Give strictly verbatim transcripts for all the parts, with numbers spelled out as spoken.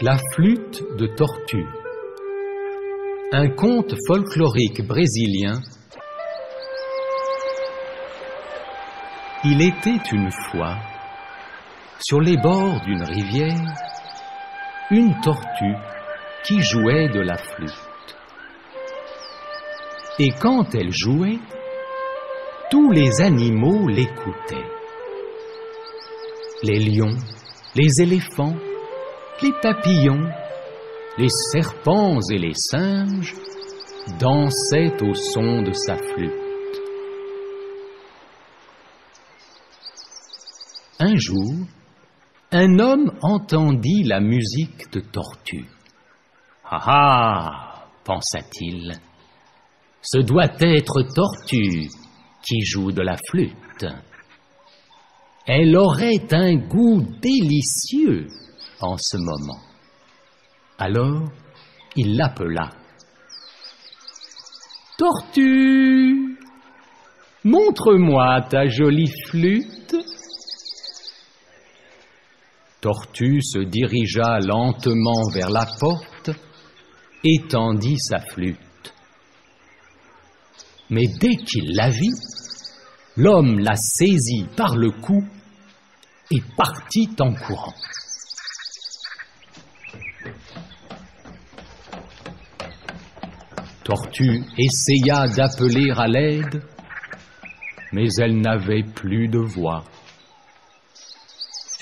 La flûte de tortue. Un conte folklorique brésilien. Il était une fois, sur les bords d'une rivière, une tortue qui jouait de la flûte. Et quand elle jouait, tous les animaux l'écoutaient. Les lions, les éléphants, les papillons, les serpents et les singes dansaient au son de sa flûte. Un jour, un homme entendit la musique de tortue. « Ah ah !» pensa-t-il, « ce doit être tortue qui joue de la flûte. Elle aurait un goût délicieux !» en ce moment. Alors, il l'appela. « Tortue, montre-moi ta jolie flûte. » Tortue se dirigea lentement vers la porte et tendit sa flûte. Mais dès qu'il la vit, l'homme la saisit par le cou et partit en courant. Tortue essaya d'appeler à l'aide, mais elle n'avait plus de voix.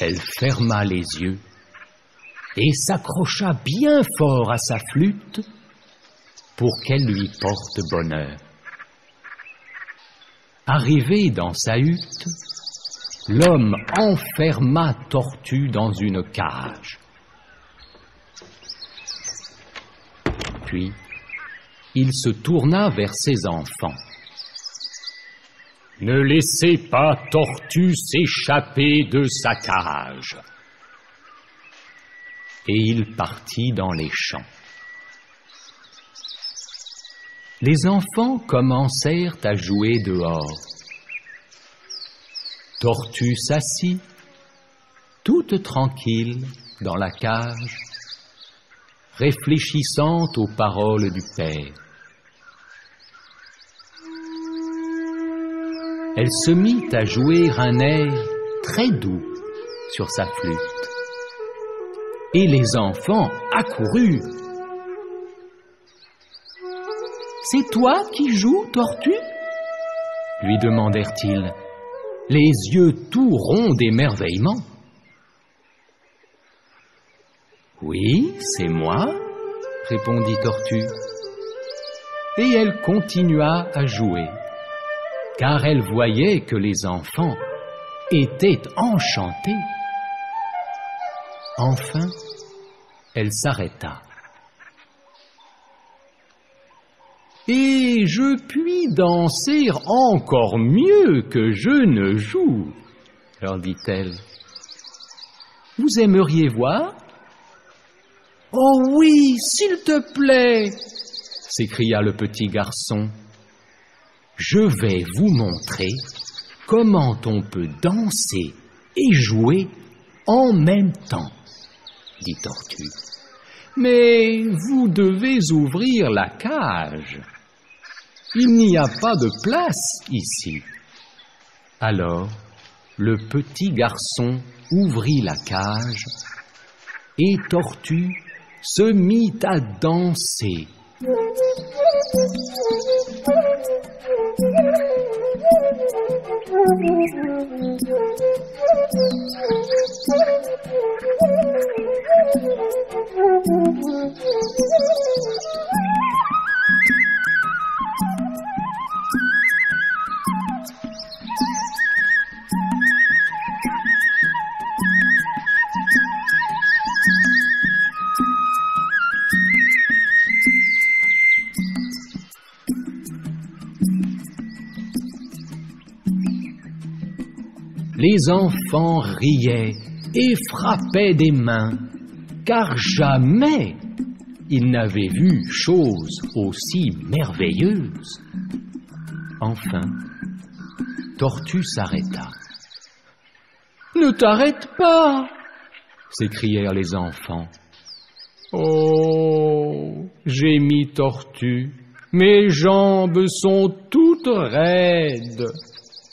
Elle ferma les yeux et s'accrocha bien fort à sa flûte pour qu'elle lui porte bonheur. Arrivé dans sa hutte, l'homme enferma Tortue dans une cage. Puis, il se tourna vers ses enfants. « Ne laissez pas Tortue s'échapper de sa cage. » Et il partit dans les champs. Les enfants commencèrent à jouer dehors. Tortue s'assit, toute tranquille, dans la cage, réfléchissant aux paroles du père. Elle se mit à jouer un air très doux sur sa flûte, et les enfants accoururent. « C'est toi qui joues, Tortue ?» lui demandèrent-ils, les yeux tout ronds d'émerveillement. « Oui, c'est moi, » répondit Tortue. Et elle continua à jouer, car elle voyait que les enfants étaient enchantés. Enfin, elle s'arrêta. « Et je puis danser encore mieux que je ne joue, » leur dit-elle. « Vous aimeriez voir ? » « Oh oui, s'il te plaît !» s'écria le petit garçon. « Je vais vous montrer comment on peut danser et jouer en même temps, » dit Tortue. « Mais vous devez ouvrir la cage. Il n'y a pas de place ici. » Alors, le petit garçon ouvrit la cage et Tortue se mit à danser. Les enfants riaient et frappaient des mains, car jamais ils n'avaient vu chose aussi merveilleuse. Enfin, Tortue s'arrêta. « Ne t'arrête pas !» s'écrièrent les enfants. Oh, gémit Tortue, mes jambes sont toutes raides.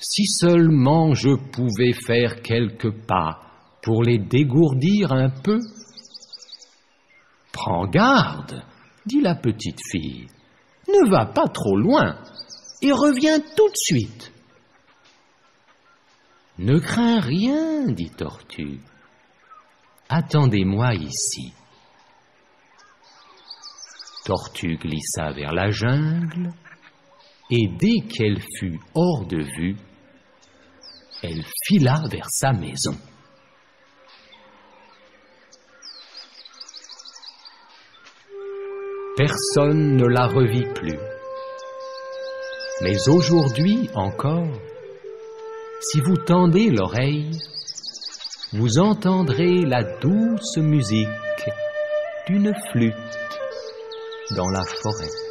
Si seulement je pouvais faire quelques pas pour les dégourdir un peu. Prends garde, dit la petite fille, ne va pas trop loin et reviens tout de suite. Ne crains rien, dit Tortue, attendez-moi ici. Tortue glissa vers la jungle, et dès qu'elle fut hors de vue, elle fila vers sa maison. Personne ne la revit plus. Mais aujourd'hui encore, si vous tendez l'oreille, vous entendrez la douce musique d'une flûte dans la forêt.